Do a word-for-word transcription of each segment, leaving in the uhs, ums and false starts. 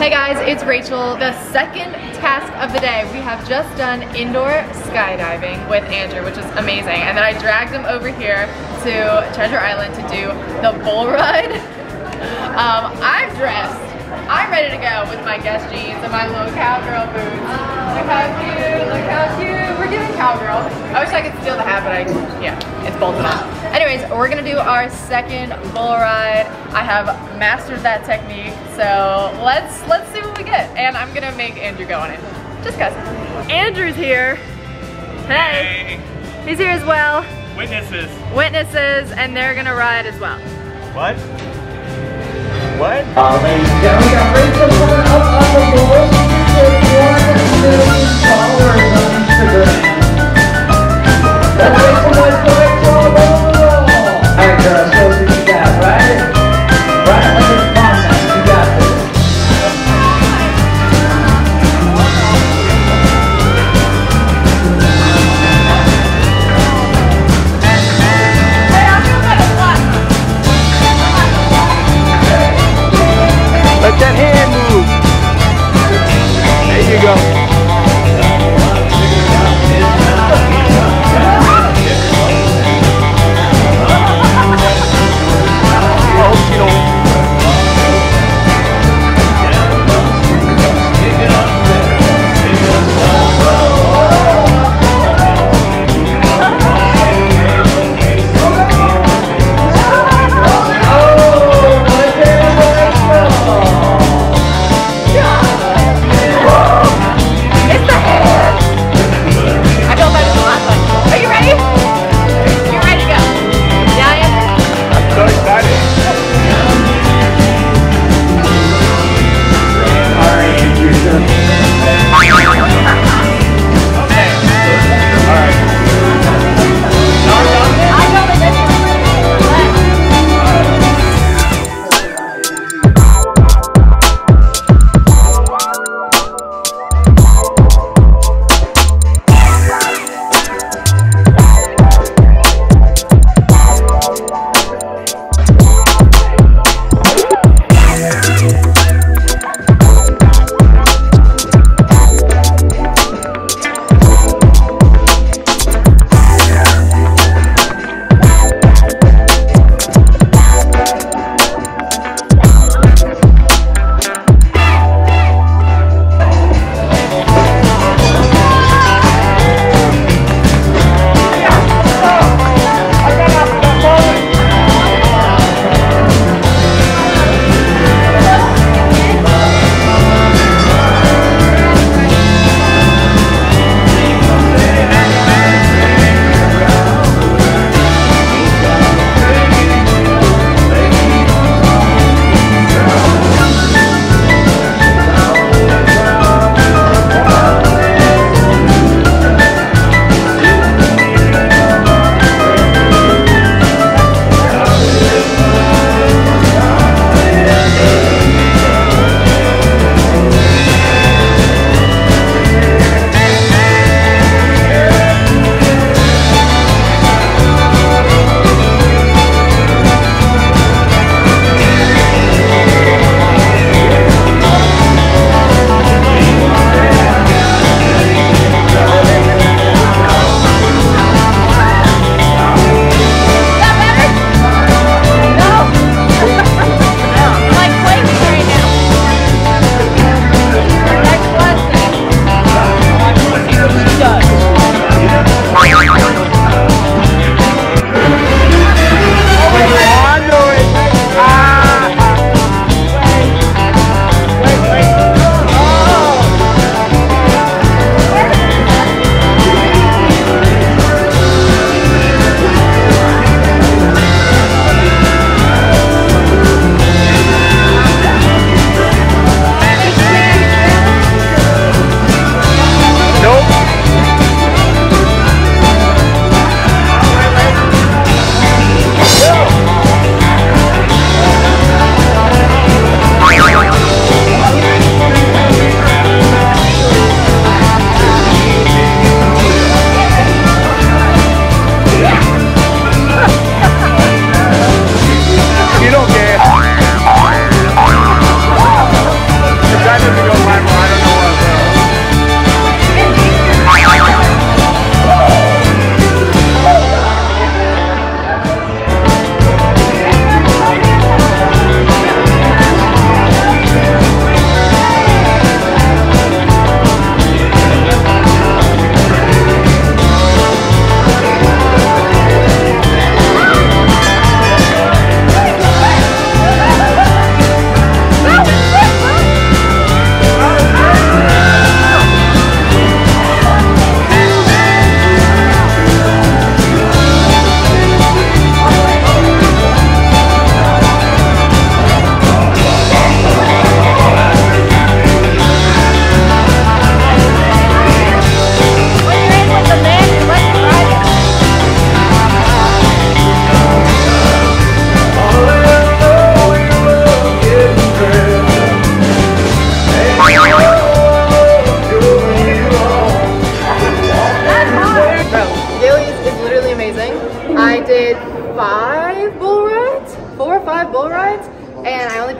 Hey guys, it's Rachel. The second task of the day, we have just done indoor skydiving with Andrew, which is amazing. And then I dragged him over here to Treasure Island to do the bull ride. Um, I'm dressed. I'm ready to go with my Guess jeans and my little cowgirl boots. Oh, look how cute, look how cute. We're giving cowgirl. I wish I could steal the hat, but I, yeah, it's bolted on. Anyways, we're gonna do our second bull ride. I have mastered that technique, so let's let's see what we get. And I'm gonna make Andrew go on it. Just cause. Andrew's here. Hey. hey. He's here as well. Witnesses. Witnesses, and they're gonna ride as well. What? What? All ladies and gentlemen, we got Rachel coming up on the board. She's one million followers on Instagram. That's Rachel, that's Rachel, roll! Alright girl, show us what you got, right? Right under the process, you got this. Let that hand move.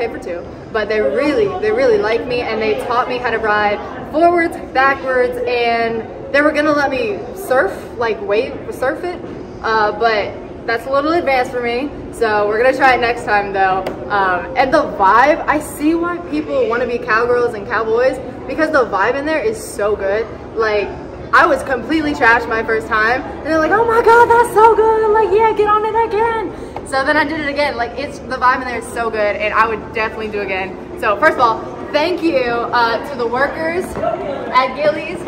pay for two, but they really, they really liked me, and they taught me how to ride forwards, backwards, and they were gonna let me surf, like wave, surf it, uh, but that's a little advanced for me, so we're gonna try it next time though. Um, and the vibe, I see why people wanna be cowgirls and cowboys, because the vibe in there is so good. Like, I was completely trashed my first time, and they're like, oh my god, that's so good, like, yeah, get on it again. So then I did it again. Like, it's, the vibe in there is so good, and I would definitely do it again. So first of all, thank you uh, to the workers at Gilley's.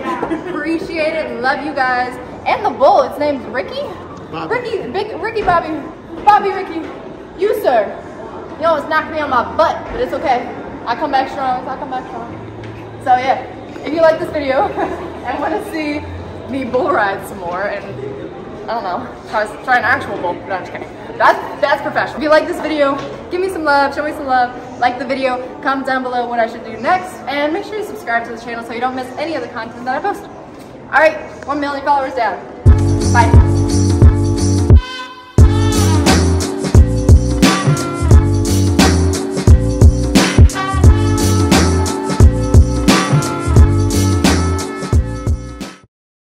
Appreciate it, love you guys. And the bull, its name's Ricky? Bobby. Ricky, big, Ricky Bobby, Bobby Ricky, you sir. You almost knocked me on my butt, but it's okay. I come back strong, I come back strong. So yeah, if you like this video and want to see me bull ride some more and, I don't know, try, try an actual bull, no, I'm just kidding. That's, that's professional. If you like this video, give me some love, show me some love, like the video, comment down below what I should do next, and make sure you subscribe to the channel so you don't miss any of the content that I post. All right, one million followers down. Bye.